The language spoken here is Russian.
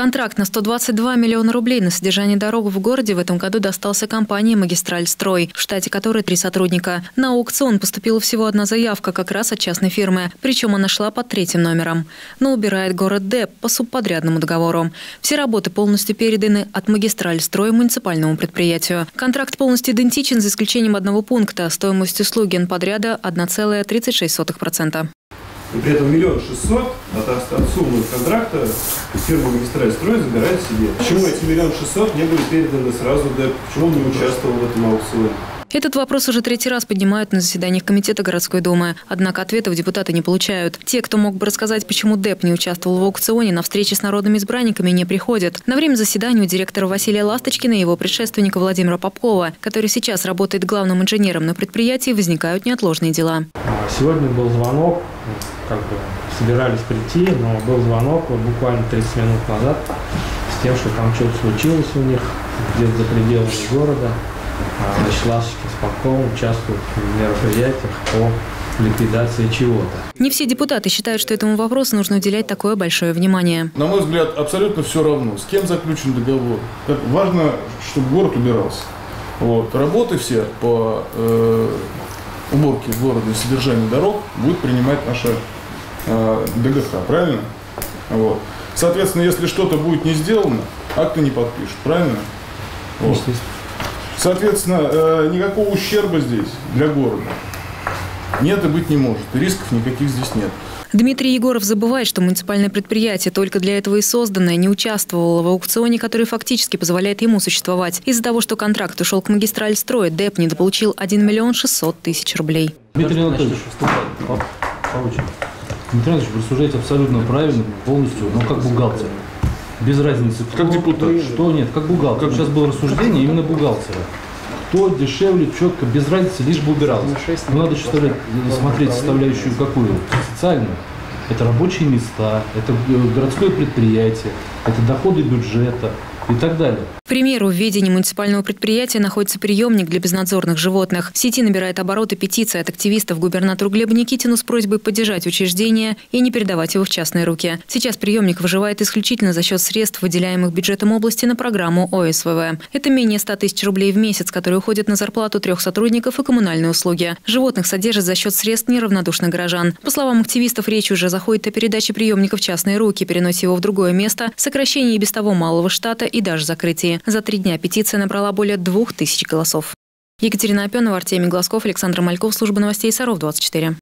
Контракт на 122 миллиона рублей на содержание дорог в городе в этом году достался компании «Магистральстрой», в штате которой 3 сотрудника. На аукцион поступила всего одна заявка, как раз от частной фирмы. Причем она шла под 3-м номером. Но убирает город ДЭП по субподрядному договору. Все работы полностью переданы от «Магистральстрой» муниципальному предприятию. Контракт полностью идентичен за исключением одного пункта. Стоимость услуги подряда 1,36%. И при этом 1 600 000 от суммы контракта фирма «Магистральстрой» забирает себе. Почему эти 1 600 000 не были переданы сразу ДЭП? Почему он не участвовал в этом аукционе? Этот вопрос уже 3-й раз поднимают на заседаниях Комитета городской думы. Однако ответов депутаты не получают. Те, кто мог бы рассказать, почему ДЭП не участвовал в аукционе, на встречи с народными избранниками не приходят. На время заседания у директора Василия Ласточкина и его предшественника Владимира Попкова, который сейчас работает главным инженером на предприятии, возникают неотложные дела. Сегодня был звонок, собирались прийти, но был звонок буквально 30 минут назад с тем, что там что-то случилось у них, где-то за пределами города. Ласточкин с Попковым участвуют в мероприятиях по ликвидации чего-то. Не все депутаты считают, что этому вопросу нужно уделять такое большое внимание. На мой взгляд, абсолютно все равно, с кем заключен договор. Важно, чтобы город убирался. Вот. Работы все по уборке города и содержанию дорог будет принимать наша ДГХ, правильно? Вот. Соответственно, если что-то будет не сделано, акты не подпишут, правильно? Вот. Соответственно, никакого ущерба здесь для города нет и быть не может. Рисков никаких здесь нет. Дмитрий Егоров забывает, что муниципальное предприятие только для этого и созданное не участвовало в аукционе, который фактически позволяет ему существовать. Из-за того, что контракт ушел к «Магистральстрою», ДЭП недополучил 1 600 000 рублей. Дмитрий Анатольевич, вы рассуждаете абсолютно правильно, полностью, но как бухгалтер. Без разницы, кто, как депутат, что нет, как бухгалтер. Как сейчас было рассуждение именно бухгалтера. Кто дешевле, четко, без разницы, лишь бы убирался. Но надо смотреть составляющую какую? Социальную. Это рабочие места, это городское предприятие, это доходы бюджета и так далее. К примеру, в ведении муниципального предприятия находится приемник для безнадзорных животных. В сети набирает обороты петиция от активистов губернатору Глебу Никитину с просьбой поддержать учреждение и не передавать его в частные руки. Сейчас приемник выживает исключительно за счет средств, выделяемых бюджетом области на программу ОСВВ. Это менее 100 000 рублей в месяц, которые уходят на зарплату 3 сотрудников и коммунальные услуги. Животных содержат за счет средств неравнодушных горожан. По словам активистов, речь уже заходит о передаче приемника в частные руки, переносе его в другое место, сокращении и без того малого штата и даже закрытии. За 3 дня петиция набрала более 2000 голосов. Екатерина Апенова, Артем Еглосков, Александр Мальков, служба новостей Саров 24.